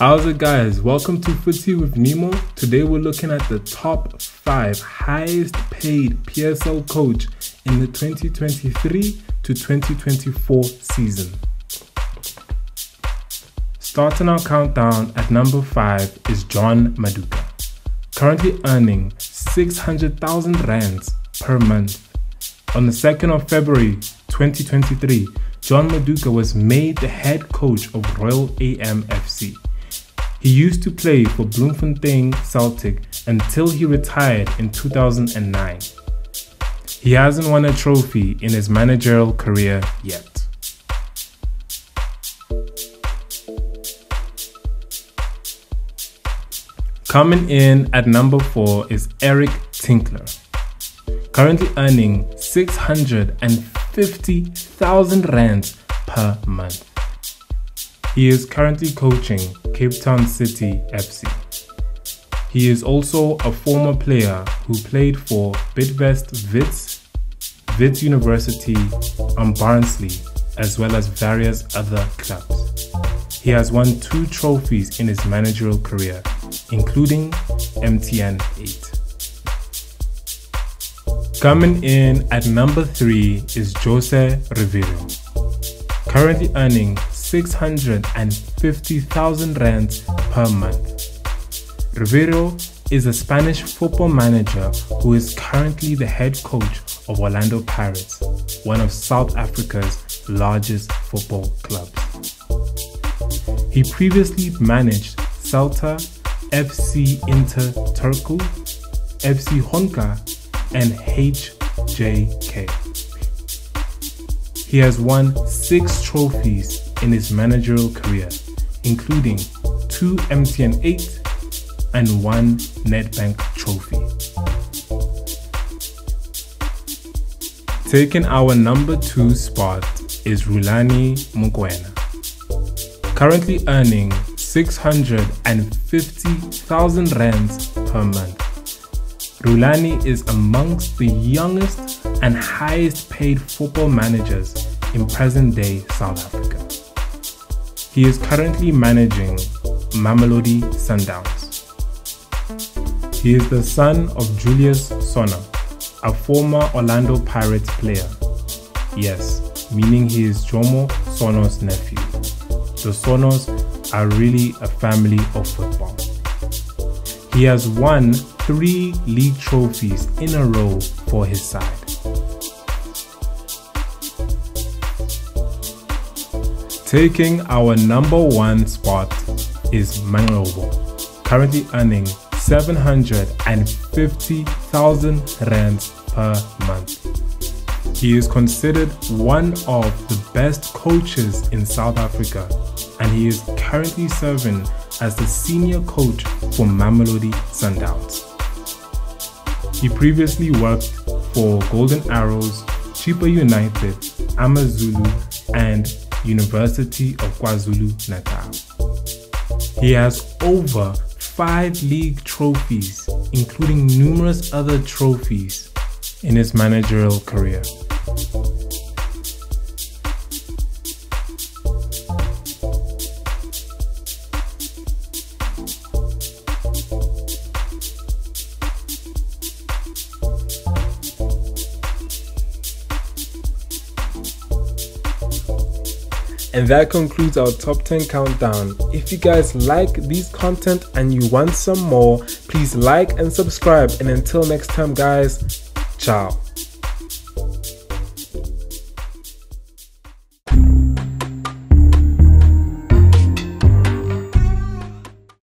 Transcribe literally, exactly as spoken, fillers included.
How's it, guys? Welcome to Footy with Nemo. Today we're looking at the top five highest paid P S L coach in the twenty twenty-three to twenty twenty-four season. Starting our countdown at number five is John Maduka, currently earning six hundred thousand rands per month. On the second of February twenty twenty-three, John Maduka was made the head coach of Royal A M F C. He used to play for Bloemfontein Celtic until he retired in two thousand nine. He hasn't won a trophy in his managerial career yet. Coming in at number four is Eric Tinkler, currently earning six hundred fifty thousand rands per month. He is currently coaching Cape Town City F C. He is also a former player who played for Bidvest Wits, Wits University, and Barnsley, as well as various other clubs. He has won two trophies in his managerial career, including M T N eight. Coming in at number three is Jose Riveiro, currently earning six hundred fifty thousand rands per month. Riveiro is a Spanish football manager who is currently the head coach of Orlando Pirates, one of South Africa's largest football clubs. He previously managed Celta, F C Inter Turku, F C Honka, and H J K. He has won six trophies in his managerial career, including two M T N eight and one NetBank trophy. Taking our number two spot is Rulani Mokwena, currently earning six hundred fifty thousand rands per month. Rulani is amongst the youngest and highest paid football managers in present-day South Africa. He is currently managing Mamelodi Sundowns. He is the son of Julius Sono, a former Orlando Pirates player. Yes, meaning he is Jomo Sono's nephew. The Sonos are really a family of football. He has won three league trophies in a row for his side. Taking our number one spot is Manqoba, currently earning seven hundred fifty thousand rands per month. He is considered one of the best coaches in South Africa, and he is currently serving as the senior coach for Mamelodi Sundowns. He previously worked for Golden Arrows, Chippa United, AmaZulu, and University of KwaZulu-Natal. He has over five league trophies, including numerous other trophies in his managerial career. And that concludes our top ten countdown. If you guys like these content and you want some more, please like and subscribe. And until next time, guys, ciao.